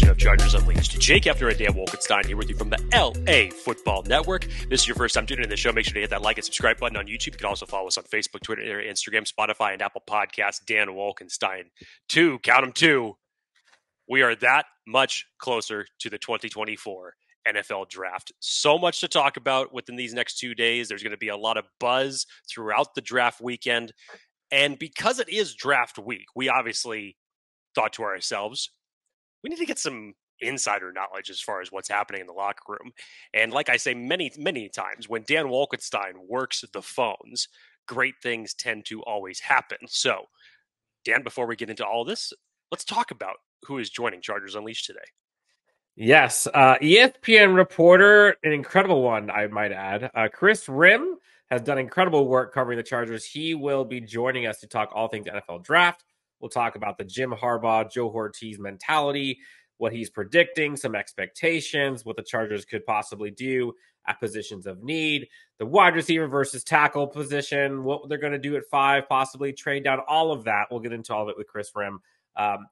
edition of Chargers Unleashed. Jake Hefner and Dan Wolkenstein here with you from the L.A. Football Network. If this is your first time tuning in to the show, make sure to hit that like and subscribe button on YouTube. You can also follow us on Facebook, Twitter, Instagram, Spotify, and Apple Podcasts. Dan Wolkenstein. Two, count them two. We are that much closer to the 2024 NFL draft. So much to talk about within these next 2 days. There's going to be a lot of buzz throughout the draft weekend. And because it is draft week, we obviously thought to ourselves, we need to get some insider knowledge as far as what's happening in the locker room. And like I say many, many times, when Dan Wolkenstein works the phones, great things tend to always happen. So, Dan, before we get into all this, let's talk about who is joining Chargers Unleashed today. Yes, ESPN reporter, an incredible one, I might add, Kris Rhim has done incredible work covering the Chargers. He will be joining us to talk all things NFL draft. We'll talk about the Jim Harbaugh, Joe Hortiz mentality, what he's predicting, some expectations, what the Chargers could possibly do at positions of need, the wide receiver versus tackle position, what they're going to do at five, possibly trade down, all of that. We'll get into all of it with Kris Rhim.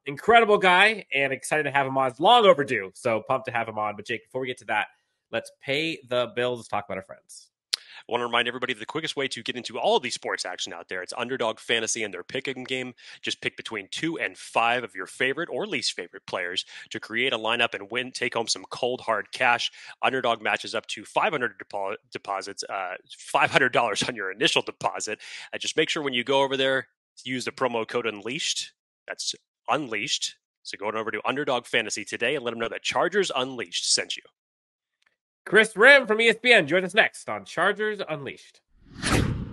Incredible guy, and excited to have him on. It's long overdue, so pumped to have him on. But Jake, before we get to that, let's pay the bills. Let's talk about our friends. I want to remind everybody the quickest way to get into all of the sports action out there, it's Underdog Fantasy and their pick'em game. Just pick between 2 and 5 of your favorite or least favorite players to create a lineup and win, take home some cold, hard cash. Underdog matches up to $500 on your initial deposit. Just make sure when you go over there, use the promo code Unleashed. That's Unleashed. So go on over to Underdog Fantasy today and let them know that Chargers Unleashed sent you. Kris Rhim from ESPN joins us next on Chargers Unleashed.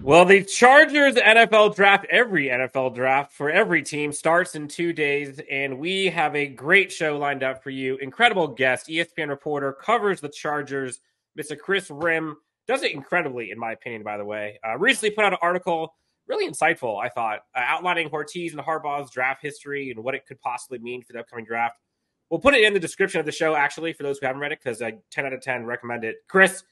Well, the Chargers NFL draft, every NFL draft for every team starts in 2 days, and we have a great show lined up for you. Incredible guest, ESPN reporter, covers the Chargers, Mr. Kris Rhim. Does it incredibly, in my opinion, by the way. Recently put out an article, really insightful, I thought, outlining Hortiz and Harbaugh's draft history and what it could possibly mean for the upcoming draft. We'll put it in the description of the show, actually, for those who haven't read it, because I 10 out of 10 recommend it. Kris,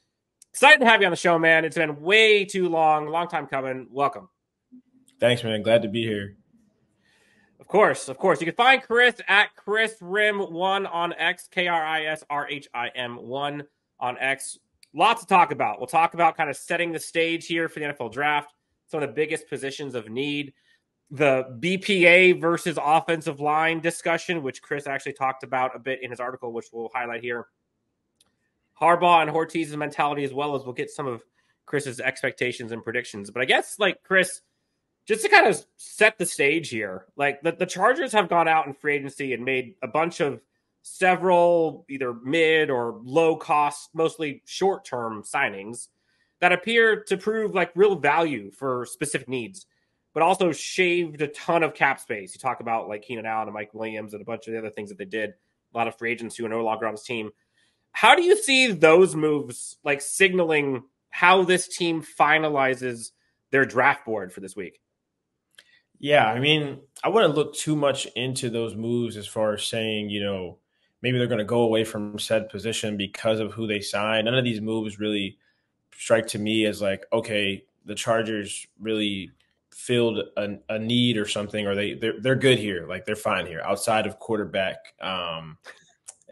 excited to have you on the show, man. It's been way too long time coming. Welcome. Thanks, man. Glad to be here. Of course. You can find Kris at Kris Rhim1 on X, KRISRHIM1 on X. Lots to talk about. We'll talk about kind of setting the stage here for the NFL draft, some of the biggest positions of need, the BPA versus offensive line discussion, which Kris actually talked about a bit in his article, which we'll highlight here. Harbaugh and Hortiz's mentality, as well as we'll get some of Chris's expectations and predictions. But I guess, like, Kris, just to kind of set the stage here, like the Chargers have gone out in free agency and made a bunch of several either mid or low cost, mostly short-term signings that appear to prove like real value for specific needs, but also shaved a ton of cap space. You talk about like Keenan Allen and Mike Williams and a bunch of the other things that they did. A lot of free agents who are no longer on this team. How do you see those moves like signaling how this team finalizes their draft board for this week? Yeah, I mean, I wouldn't look too much into those moves as far as saying, you know, maybe they're going to go away from said position because of who they signed. None of these moves really strike to me as like, okay, the Chargers really – filled a need or something, or they're good here, like they're fine here outside of quarterback and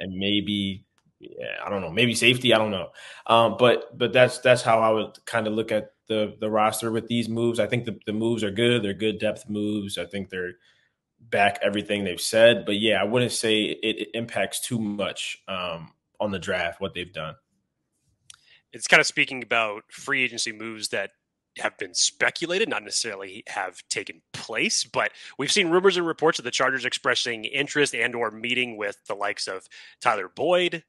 maybe I don't know, maybe safety, I don't know, but that's how I would kind of look at the roster with these moves. I think the moves are good. They're good depth moves. I think they're back everything they've said, but yeah, I wouldn't say it impacts too much on the draft what they've done. It's kind of speaking about free agency moves that have been speculated, not necessarily have taken place, but we've seen rumors and reports of the Chargers expressing interest and or meeting with the likes of Tyler Boyd,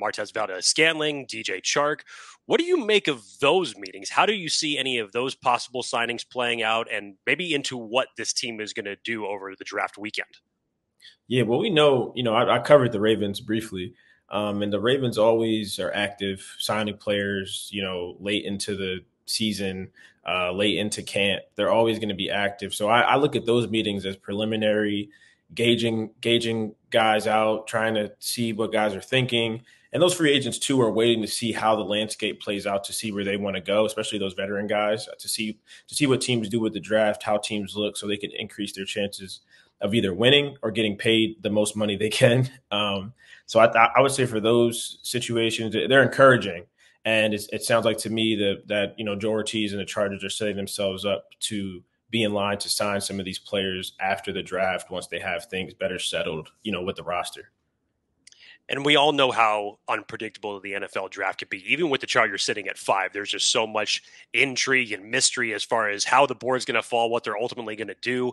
Martez Valdes-Scantling, DJ Chark. What do you make of those meetings? How do you see any of those possible signings playing out and maybe into what this team is going to do over the draft weekend? Yeah, well, we know, you know, I covered the Ravens briefly. And the Ravens always are active signing players, you know, late into the season, late into camp. They're always going to be active. So I look at those meetings as preliminary, gauging guys out, trying to see what guys are thinking. And those free agents, too, are waiting to see how the landscape plays out to see where they want to go, especially those veteran guys, to see what teams do with the draft, how teams look, so they can increase their chances of either winning or getting paid the most money they can. So I would say for those situations, they're encouraging. And it sounds like to me that you know, Joe Hortiz and the Chargers are setting themselves up to be in line to sign some of these players after the draft once they have things better settled, you know, with the roster. And we all know how unpredictable the NFL draft could be. Even with the Chargers sitting at 5, there's just so much intrigue and mystery as far as how the board's going to fall, what they're ultimately going to do.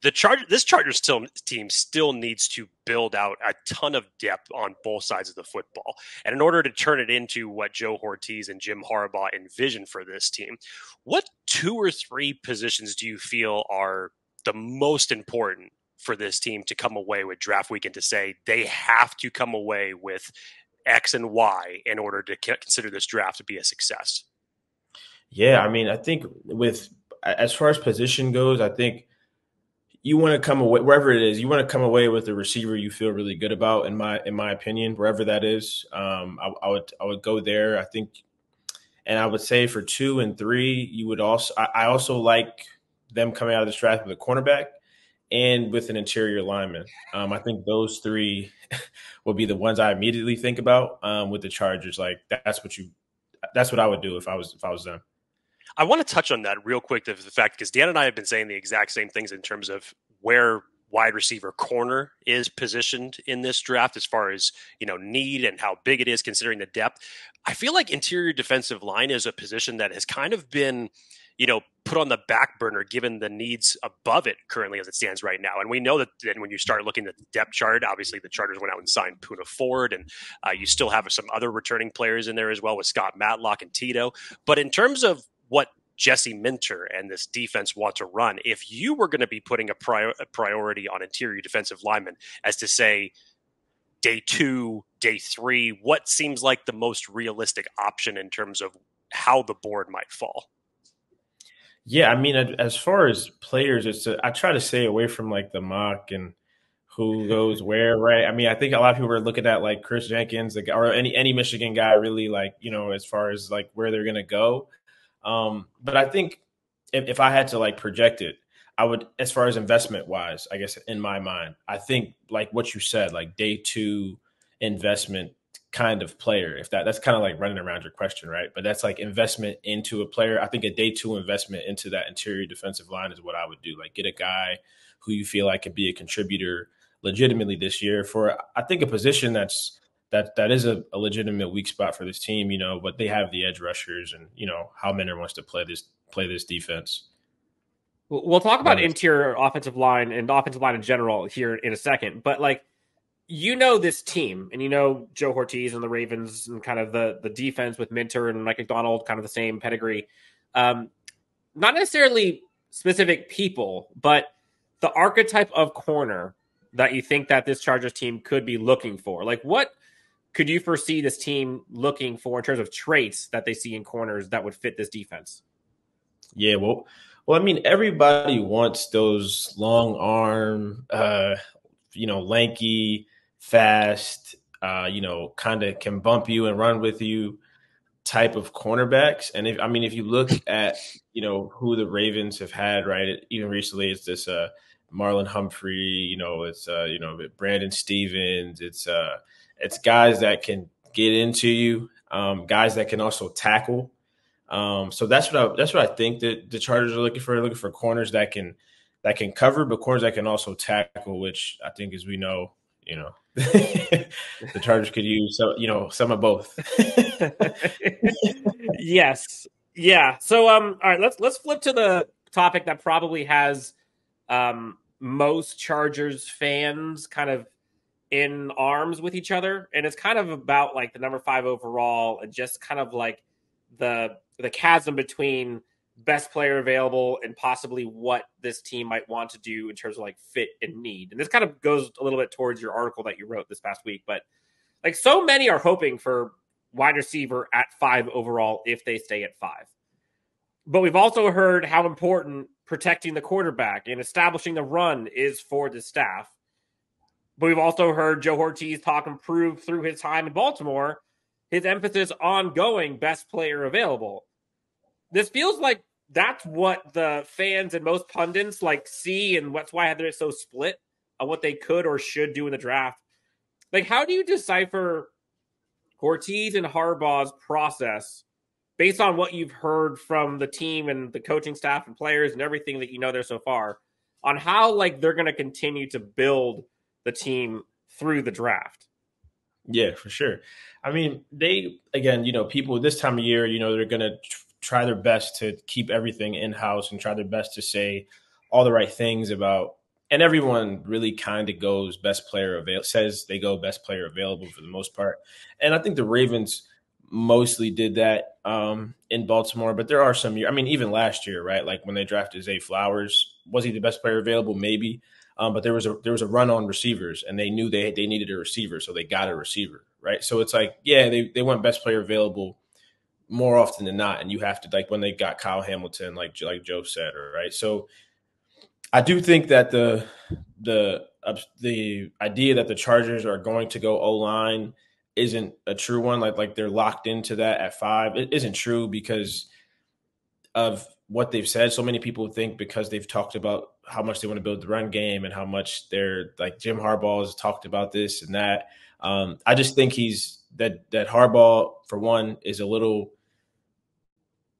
This Chargers team still needs to build out a ton of depth on both sides of the football. And in order to turn it into what Joe Hortiz and Jim Harbaugh envision for this team, what 2 or 3 positions do you feel are the most important for this team to come away with draft weekend to say they have to come away with X and Y in order to consider this draft to be a success? Yeah, I mean, I think as far as position goes, I think you want to come away, wherever it is, you want to come away with a receiver you feel really good about, in my opinion, wherever that is. I would go there, I think. And I would say for 2 and 3, you would also, I also like them coming out of this draft with a cornerback and with an interior lineman. I think those 3 will be the ones I immediately think about with the Chargers. Like that's what I would do if I was them. I want to touch on that real quick, the fact, because Dan and I have been saying the exact same things in terms of where wide receiver corner is positioned in this draft as far as, you know, need and how big it is considering the depth. I feel like interior defensive line is a position that has kind of been, you know, put on the back burner given the needs above it currently as it stands right now. And we know that then when you start looking at the depth chart, obviously the Chargers went out and signed Poona Ford, and you still have some other returning players in there as well with Scott Matlock and Tito. But in terms of what Jesse Minter and this defense want to run, if you were going to be putting a priority on interior defensive linemen as to say day 2, day 3, what seems like the most realistic option in terms of how the board might fall? Yeah, I mean, as far as players, I try to stay away from like the mock and who goes where, right? I mean, I think a lot of people are looking at like Chris Jenkins, like, or any Michigan guy really, like, you know, as far as like where they're going to go. But I think if I had to like project it, I would, as far as investment wise, I guess in my mind, I think like what you said, like day 2 investment kind of player, if that's kind of like running around your question, right? But that's like investment into a player. I think a day 2 investment into that interior defensive line is what I would do. Like get a guy who you feel like could be a contributor legitimately this year for, I think, a position that is a legitimate weak spot for this team, you know, but they have the edge rushers and, you know, how Minter wants to play this defense. We'll talk about interior offensive line and offensive line in general here in a second, but like, you know, this team and, you know, Joe Hortiz and the Ravens and kind of the defense with Minter and Mike Macdonald, kind of the same pedigree, not necessarily specific people, but the archetype of corner that you think that this Chargers team could be looking for. Like what could you foresee this team looking for in terms of traits that they see in corners that would fit this defense? Yeah, well, I mean, everybody wants those long arm, you know, lanky, fast, you know, kind of can bump you and run with you type of cornerbacks. And if you look at, you know, who the Ravens have had, right, even recently, it's this Marlon Humphrey, you know, it's, you know, Brandon Stevens, it's guys that can get into you, guys that can also tackle. So that's what I think that the Chargers are looking for. They're looking for corners that can cover, but corners that can also tackle, which I think, as we know, you know, the Chargers could use, so, you know, some of both. Yes. Yeah. So, all right, let's flip to the topic that probably has, most Chargers fans kind of in arms with each other. And it's kind of about like the number 5 overall and just kind of like the chasm between best player available and possibly what this team might want to do in terms of like fit and need. And this kind of goes a little bit towards your article that you wrote this past week, but like so many are hoping for wide receiver at 5 overall if they stay at 5. But we've also heard how important protecting the quarterback and establishing the run is for the staff. But we've also heard Joe Hortiz talk and prove through his time in Baltimore, his emphasis on going best player available. This feels like that's what the fans and most pundits like see, and that's why they're so split on what they could or should do in the draft. Like, how do you decipher Hortiz and Harbaugh's process based on what you've heard from the team and the coaching staff and players and everything that you know there so far on how, like, they're going to continue to build the team through the draft? Yeah, for sure. I mean, they, again, you know, people this time of year, you know, they're going to try their best to keep everything in-house and try their best to say all the right things about, and everyone really kind of goes best player available, says they go best player available for the most part. And I think the Ravens mostly did that in Baltimore, but there are some years, I mean, even last year, right? Like when they drafted Zay Flowers, was he the best player available? Maybe. But there was a run on receivers, and they knew they needed a receiver, so they got a receiver, right? So it's like, yeah, they went best player available more often than not, and you have to, like when they got Kyle Hamilton, like Joe said, right? So I do think that the idea that the Chargers are going to go O-line isn't a true one. Like they're locked into that at 5. It isn't true because of what they've said. So many people think because they've talked about how much they want to build the run game and how much they're like Jim Harbaugh has talked about this and that. I just think that Harbaugh, for one, is a little,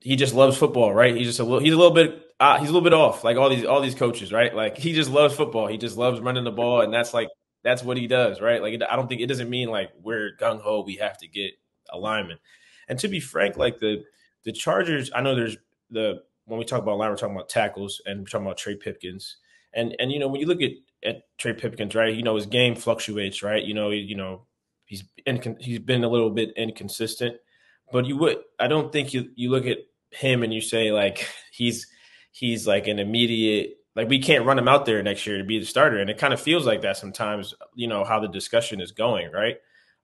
he just loves football, right? He's a little bit off, like all these coaches, right? Like he just loves football. He just loves running the ball. And that's what he does, right? Like, I don't think it doesn't mean like we're gung ho, we have to get a lineman. And to be frank, like the Chargers, I know when we talk about line, we're talking about tackles and we're talking about Trey Pipkins. And you know, when you look at Trey Pipkins, right, you know, his game fluctuates, right? You know, he's been a little bit inconsistent, but I don't think you look at him and you say like, he's like an immediate, like we can't run him out there next year to be the starter. And it kind of feels like that sometimes, you know, how the discussion is going. Right.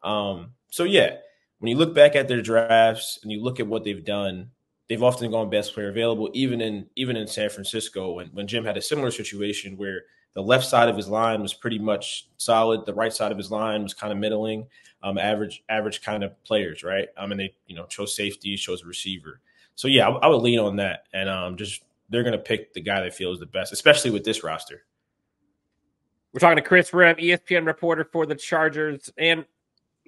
So yeah, when you look back at their drafts and you look at what they've done, they've often gone best player available, even in San Francisco when Jim had a similar situation where the left side of his line was pretty much solid. The right side of his line was kind of middling, average kind of players, right? And they, you know, chose safety, chose a receiver. So, yeah, I would lean on that. And just they're going to pick the guy they feel is the best, especially with this roster. We're talking to Kris Rhim, ESPN reporter for the Chargers. And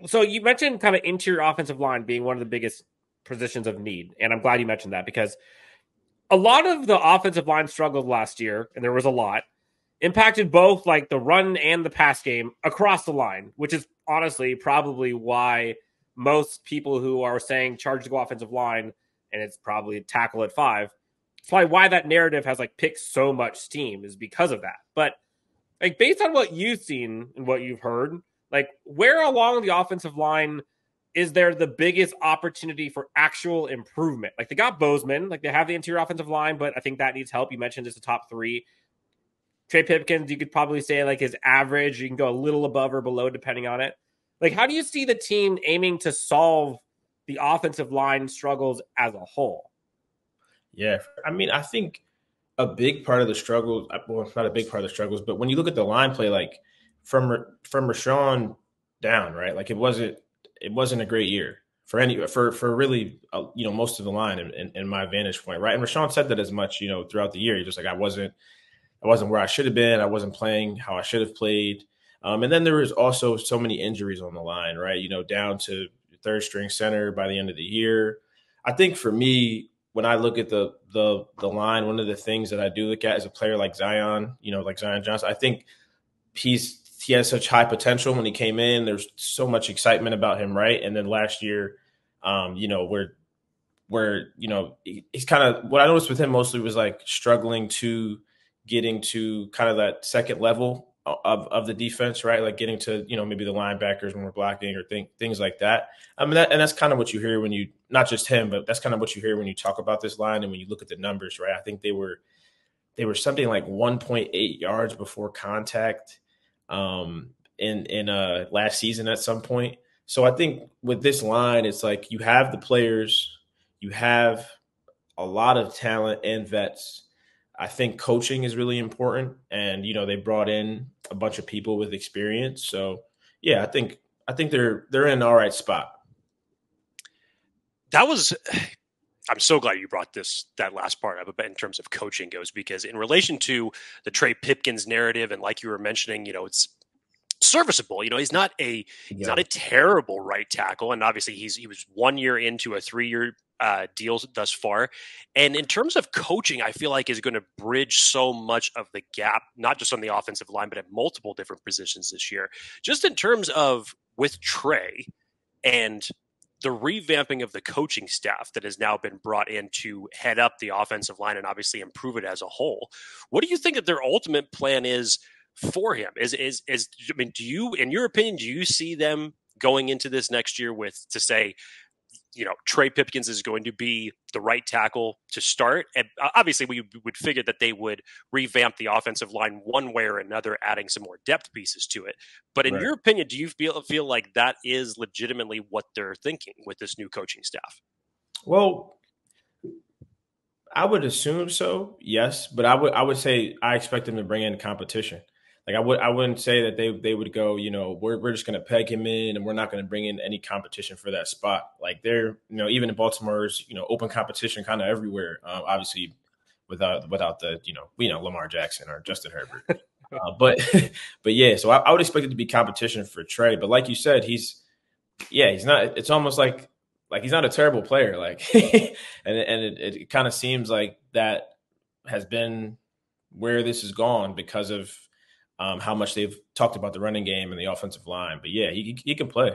so you mentioned kind of interior offensive line being one of the biggest positions of need. And I'm glad you mentioned that because a lot of the offensive line struggled last year, and there was a lot, impacted both like the run and the pass game across the line, which is honestly probably why most people who are saying Chargers to go offensive line, and it's probably tackle at 5. It's probably why that narrative has like picked so much steam is because of that. But like based on what you've seen and what you've heard, like where along the offensive line is there the biggest opportunity for actual improvement? Like they got Bozeman, like they have the interior offensive line, but I think that needs help. You mentioned it's the top 3. Trey Pipkins, you could probably say like his average, you can go a little above or below depending on it. Like how do you see the team aiming to solve the offensive line struggles as a whole? Yeah. I mean, I think a big part of the struggles, well, not a big part of the struggles, but when you look at the line play, like from Rashawn down, right? Like it wasn't a great year for really, you know, most of the line in my vantage point. Right. And Rashawn said that as much, you know, throughout the year, he just like, I wasn't where I should have been. I wasn't playing how I should have played. And then there was also so many injuries on the line, right. You know, down to 3rd string center by the end of the year. I think for me, when I look at the line, one of the things that I do look at is a player like Zion, you know, like Zion Johnson. I think he has such high potential when he came in. There's so much excitement about him, right? And then last year, you know, where you know, he's kind of, what I noticed with him mostly was like struggling to getting to kind of that second level of the defense, right? Like getting to, you know, maybe the linebackers when we're blocking or things like that. I mean, and that's kind of what you hear when you, not just him, but that's kind of what you hear when you talk about this line and when you look at the numbers, right? I think they were something like 1.8 yards before contact in last season at some point. So I think with this line, it's like you have the players, you have a lot of talent and vets. I think coaching is really important, and you know they brought in a bunch of people with experience. So yeah, I think they're in an all right spot. That was I'm so glad you brought that last part up in terms of coaching goes, because in relation to the Trey Pipkins narrative, and like you were mentioning, it's serviceable. He's not a terrible right tackle, and obviously he was 1 year into a 3-year deal thus far. And in terms of coaching, I feel like is going to bridge so much of the gap, not just on the offensive line, but at multiple different positions this year. Just in terms of with Trey and the revamping of the coaching staff that has now been brought in to head up the offensive line and obviously improve it as a whole, what do you think that their ultimate plan is for him? Do you see them going into this next year with, to say, Trey Pipkins is going to be the right tackle to start? And obviously we would figure that they would revamp the offensive line one way or another, adding some more depth pieces to it. But in your opinion, do you feel like that is legitimately what they're thinking with this new coaching staff? Well, I would assume so. Yes. But I would say I expect them to bring in competition. Like I wouldn't say that they would go, we're just going to peg him in and we're not going to bring in any competition for that spot. Like they're, even in Baltimore's, open competition kind of everywhere. Obviously without the, Lamar Jackson or Justin Herbert. But yeah, so I would expect it to be competition for Trey. But like you said, he's not, it's almost like he's not a terrible player. Like, and it kind of seems like that has been where this has gone because of, how much they've talked about the running game and the offensive line. But, yeah, he can play.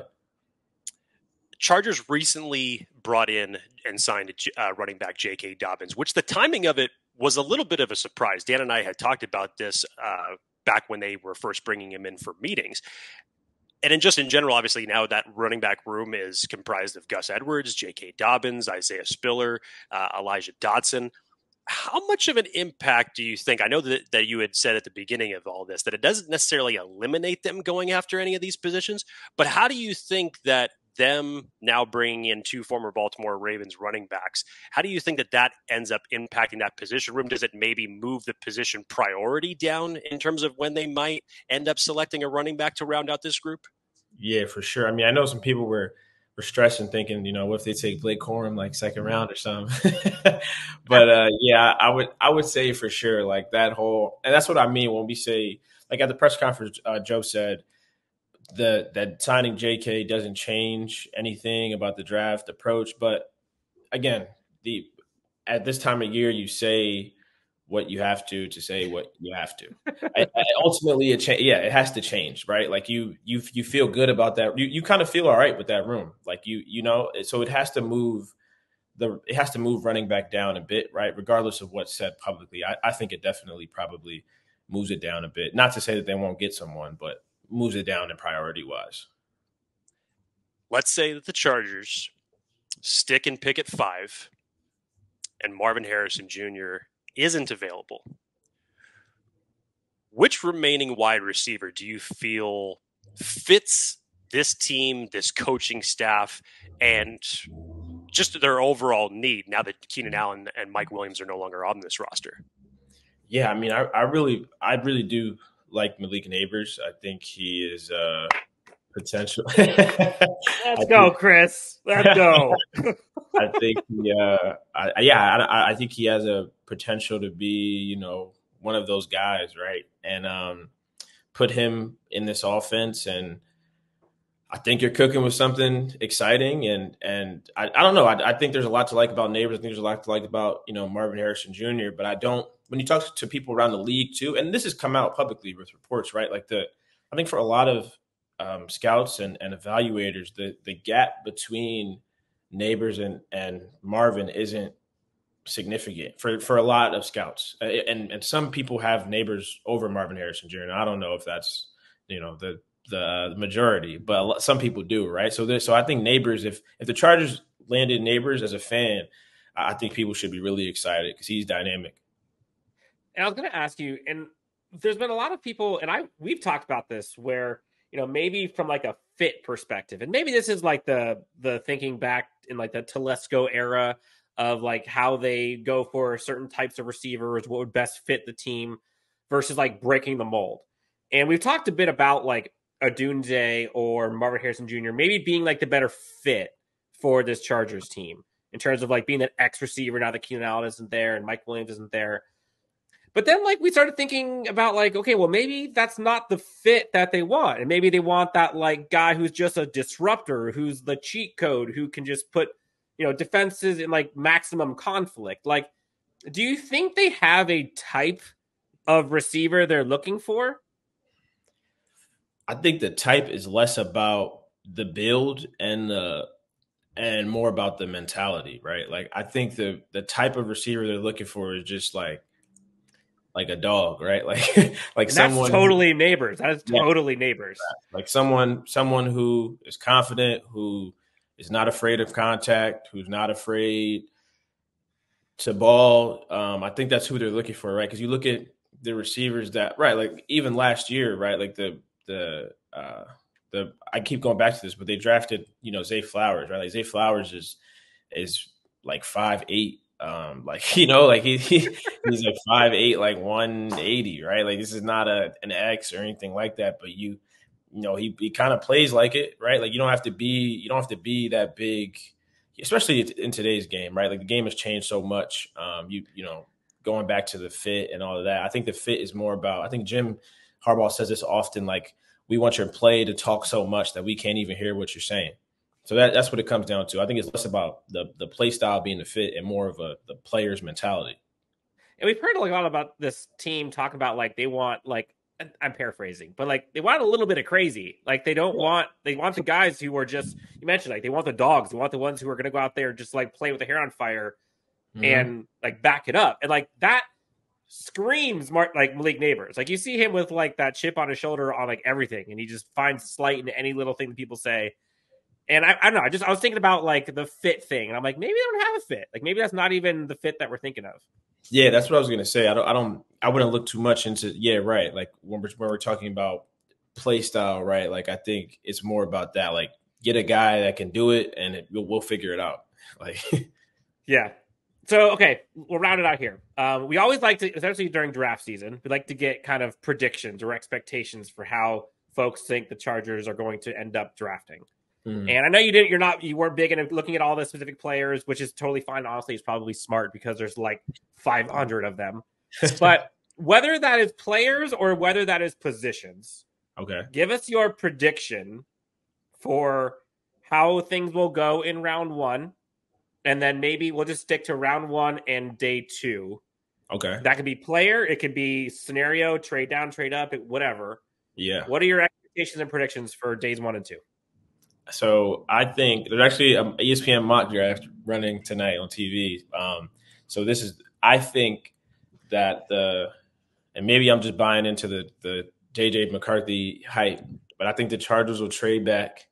Chargers recently brought in and signed running back J.K. Dobbins, which the timing of it was a little bit of a surprise. Dan and I had talked about this back when they were first bringing him in for meetings. And in general, obviously, now that running back room is comprised of Gus Edwards, J.K. Dobbins, Isaiah Spiller, Elijah Dotson. How much of an impact do you think? I know that you had said at the beginning of all this that it doesn't necessarily eliminate them going after any of these positions, but how do you think that them now bringing in two former Baltimore Ravens running backs, how do you think that ends up impacting that position room? Does it maybe move the position priority down in terms of when they might end up selecting a running back to round out this group? Yeah, for sure. I mean, I know some people were stressing, thinking, what if they take Blake Corum like second round or something? But yeah, I would say for sure, like that whole, and that's what I mean when we say, like at the press conference, Joe said that signing JK doesn't change anything about the draft approach. But again, at this time of year, you say what you have to say what you have to. Ultimately, it has to change, right? Like you feel good about that. You kind of feel all right with that room, like So it has to move running back down a bit, right? Regardless of what's said publicly, I think it definitely probably moves it down a bit. Not to say that they won't get someone, but moves it down in priority wise. Let's say that the Chargers stick and pick at 5, and Marvin Harrison Jr. isn't available. Which remaining wide receiver do you feel fits this team, this coaching staff, and just their overall need now that Keenan Allen and Mike Williams are no longer on this roster? Yeah, I mean, I really do like Malik Nabers. I think he is potential. Let's go, Chris. Let's go. I think I think he has a potential to be, one of those guys, right? And put him in this offense, and I think you're cooking with something exciting. And I don't know. I think there's a lot to like about Nabers. I think there's a lot to like about Marvin Harrison Jr. But I don't. When you talk to people around the league too, and this has come out publicly with reports, right? Like I think for a lot of scouts and evaluators, the gap between Nabers and Marvin isn't significant for a lot of scouts. And some people have Nabers over Marvin Harrison Jr. I don't know if that's, the majority, but some people do, right? So I think Nabers, if the Chargers landed Nabers as a fan, I think people should be really excited because he's dynamic. And I was going to ask you, and there's been a lot of people, and we've talked about this where, maybe from like a fit perspective, and maybe this is like the thinking back in like the Telesco era of like how they go for certain types of receivers, what would best fit the team versus like breaking the mold. And we've talked a bit about like Odunze or Marvin Harrison Jr. maybe being like the better fit for this Chargers team. in terms of like being that X receiver now that Keenan Allen isn't there and Mike Williams isn't there. But then like we started thinking about like, okay, well, maybe that's not the fit that they want. And maybe they want that like guy who's just a disruptor, who's the cheat code, who can just put, you know, defenses in like maximum conflict. Like, do you think they have a type of receiver they're looking for? I think the type is less about the build and more about the mentality, right? Like I think the type of receiver they're looking for is just like a dog, right? Like and someone that's totally Neighbors. That is totally Neighbors. Like someone who is confident, who is not afraid of contact, who's not afraid to ball. I think that's who they're looking for, right? Because you look at the receivers that, right? Like even last year, right? Like the I keep going back to this, but they drafted, you know, Zay Flowers, right? Like Zay Flowers is like 5'8". Like, you know, like he's like 5'8", like 180, right? Like this is not an X or anything like that, but you know, he kind of plays like it, right? Like you don't have to be that big, especially in today's game, right? Like the game has changed so much. You know, going back to the fit and all of that, I think the fit is more about, I think Jim Harbaugh says this often, like we want your play to talk so much that we can't even hear what you're saying. So that's what it comes down to. I think it's less about the play style being the fit and more of the player's mentality. And we've heard a lot about this team talking about like they want, like I'm paraphrasing, but like they want a little bit of crazy. Like they want the guys who are just, you mentioned, like they want the dogs. They want the ones who are going to go out there and just like play with their hair on fire and like back it up. And like that screams like Malik Nabers. Like you see him with like that chip on his shoulder on like everything, and he just finds slight in any little thing that people say. And I don't know. I was thinking about like the fit thing, and I'm like, maybe they don't have a fit. Like maybe that's not even the fit that we're thinking of. Yeah, that's what I was gonna say. I wouldn't look too much into. Yeah, right. Like when we're talking about play style, right? Like I think it's more about that. Like get a guy that can do it, and we'll figure it out. Like, yeah. So okay, we'll round it out here. We always like to, especially during draft season, we like to get kind of predictions or expectations for how folks think the Chargers are going to end up drafting. And I know you weren't big into looking at all the specific players, which is totally fine. Honestly, it's probably smart because there's like 500 of them. But whether that is players or whether that is positions, okay, give us your prediction for how things will go in round one. And then maybe we'll just stick to round one and day two. Okay. That could be player. It could be scenario, trade down, trade up, whatever. Yeah. What are your expectations and predictions for days one and two? So I think there's actually an ESPN mock draft running tonight on TV. So this is, I think that and maybe I'm just buying into the J.J. McCarthy hype, but I think the Chargers will trade back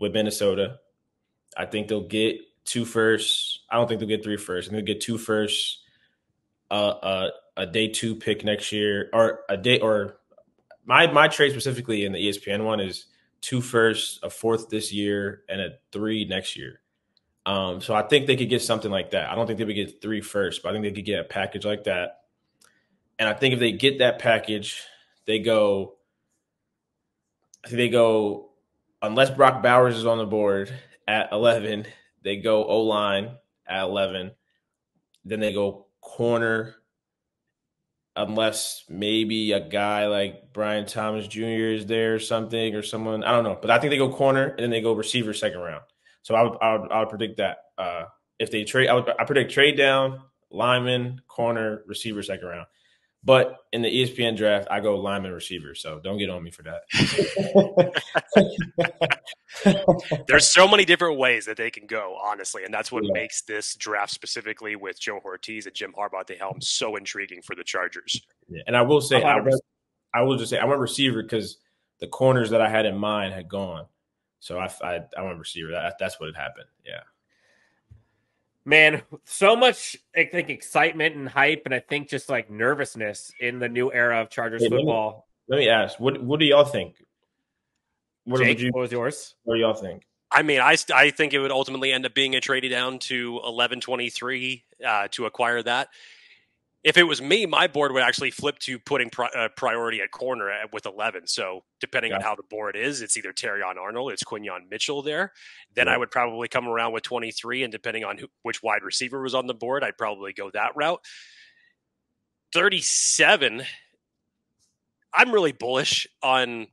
with Minnesota. I think they'll get 2 firsts. I don't think they'll get 3 firsts. I'm going to get 2 firsts, a day two pick next year, or a day, or my trade specifically in the ESPN one is 2 firsts, a 4th this year, and a 3 next year. So I think they could get something like that. I don't think they would get 3 firsts, but I think they could get a package like that. And I think if they get that package, they go, unless Brock Bowers is on the board at 11, they go O-line at 11. Then they go corner, unless maybe a guy like Brian Thomas Jr. is there or something, or someone, I don't know. But I think they go corner and then they go receiver 2nd round. So I would predict that if they trade, I predict trade down, lineman, corner, receiver 2nd round. But in the ESPN draft, I go lineman, receiver. So don't get on me for that. There's so many different ways that they can go, honestly, and that's what makes this draft specifically with Joe Hortiz and Jim Harbaugh at the helm so intriguing for the Chargers. Yeah. And I will say, I went receiver because the corners that I had in mind had gone, so I went receiver. That's what had happened. Yeah. Man, so much, I think, excitement and hype, and I think just like nervousness in the new era of Chargers football. Let me ask, what do y'all think? Jake, what was yours? What do y'all think? I mean, I think it would ultimately end up being a trade down to 11-23 to acquire that. If it was me, my board would actually flip to putting priority at corner with 11. So depending on how the board is, it's either Terrion Arnold, it's Quinyon Mitchell there. Then I would probably come around with 23, and depending on which wide receiver was on the board, I'd probably go that route. 37, I'm really bullish on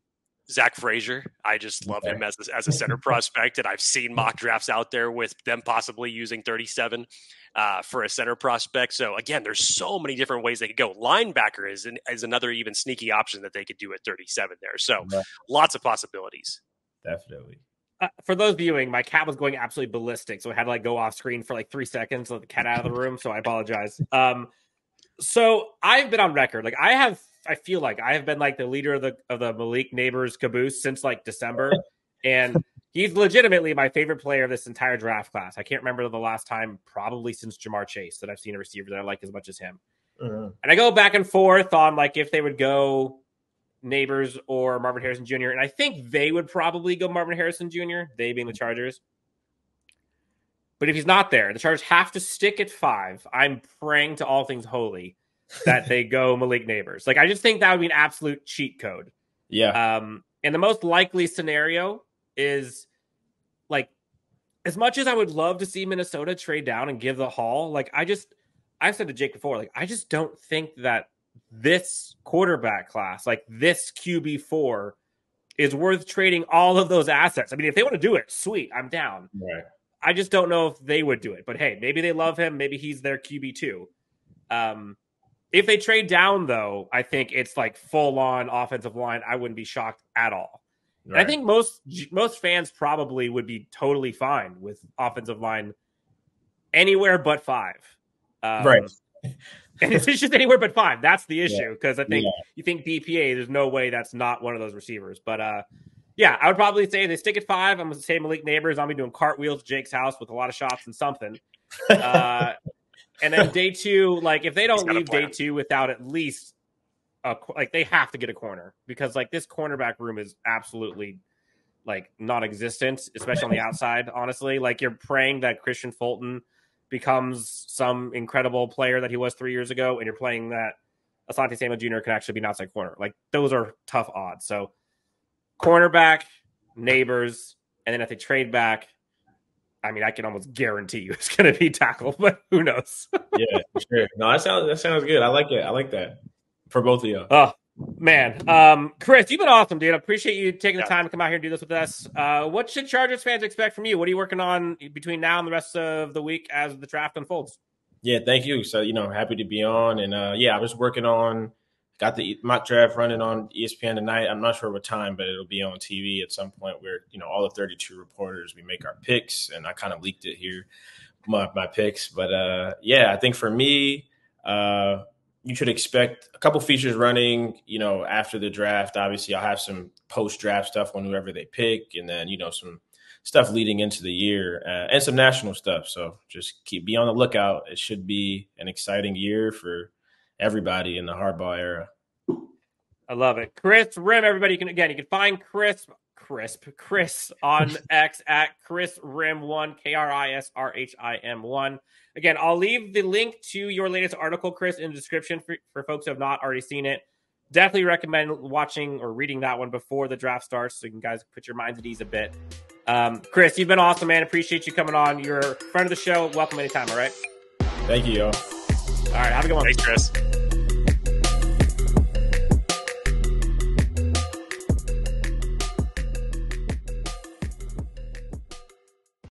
Zach Frazier. I just love him as a center prospect, and I've seen mock drafts out there with them possibly using 37. For a center prospect. So again, there's so many different ways they could go. Linebacker is another even sneaky option that they could do at 37 there. So lots of possibilities. Definitely. For those viewing, my cat was going absolutely ballistic. So I had to go off screen for 3 seconds, let the cat out of the room. So I apologize. So I've been on record. I feel like I have been the leader of the Malik Nabers caboose since December. And he's legitimately my favorite player of this entire draft class. I can't remember the last time, probably since Jamar Chase, that I've seen a receiver that I like as much as him. Mm-hmm. And I go back and forth on if they would go Nabers or Marvin Harrison Jr. And I think they would probably go Marvin Harrison Jr., they being the Chargers. But if he's not there, the Chargers have to stick at 5. I'm praying to all things holy that they go Malik Nabers. I just think that would be an absolute cheat code. Yeah. And the most likely scenario is as much as I would love to see Minnesota trade down and give the haul, I've said to Jake before, I just don't think that this quarterback class, this QB4 is worth trading all of those assets. I mean, if they want to do it, sweet, I'm down. Yeah. I just don't know if they would do it, but hey, maybe they love him. Maybe he's their QB2. If they trade down though, I think it's full on offensive line. I wouldn't be shocked at all. Right. I think most fans probably would be totally fine with offensive line anywhere but 5. Right. And it's just anywhere but 5. That's the issue, because I think you think BPA, there's no way that's not one of those receivers. But, I would probably say they stick at 5. I'm going to say Malik Nabers. I'll be doing cartwheels at Jake's house with a lot of shots and something. And then day 2, if they don't leave day 2 without at least – they have to get a corner, because this cornerback room is absolutely non-existent, especially on the outside. Honestly, you're praying that Christian Fulton becomes some incredible player that he was 3 years ago, and you're playing that Asante Samuel Jr. can actually be an outside corner. Those are tough odds. So cornerback, Nabers, and then if they trade back, I mean, I can almost guarantee you it's going to be tackle, but who knows? Yeah, for sure. No, that sounds good. I like it. I like that. For both of you. Oh, man. Kris, you've been awesome, dude. I appreciate you taking the time to come out here and do this with us. What should Chargers fans expect from you? What are you working on between now and the rest of the week as the draft unfolds? Yeah, thank you. So, happy to be on. And, I'm just working on – got the mock draft running on ESPN tonight. I'm not sure what time, but it'll be on TV at some point where, all the 32 reporters, we make our picks. And I kind of leaked it here, my picks. But, I think for me – you should expect a couple features running, after the draft. Obviously, I'll have some post-draft stuff on whoever they pick, and then, some stuff leading into the year and some national stuff. So just be on the lookout. It should be an exciting year for everybody in the Harbaugh era. I love it. Kris Rhim, everybody. You can find Kris on X at Kris Rhim 1, KRISRHIM1. Again, I'll leave the link to your latest article, Kris, in the description for folks who have not already seen it. Definitely recommend watching or reading that one before the draft starts, so you can guys put your minds at ease a bit. Kris, you've been awesome, man. Appreciate you coming on. You're a friend of the show. Welcome anytime. All right. Thank you, y'all. All right. Have a good one. Thanks, Kris.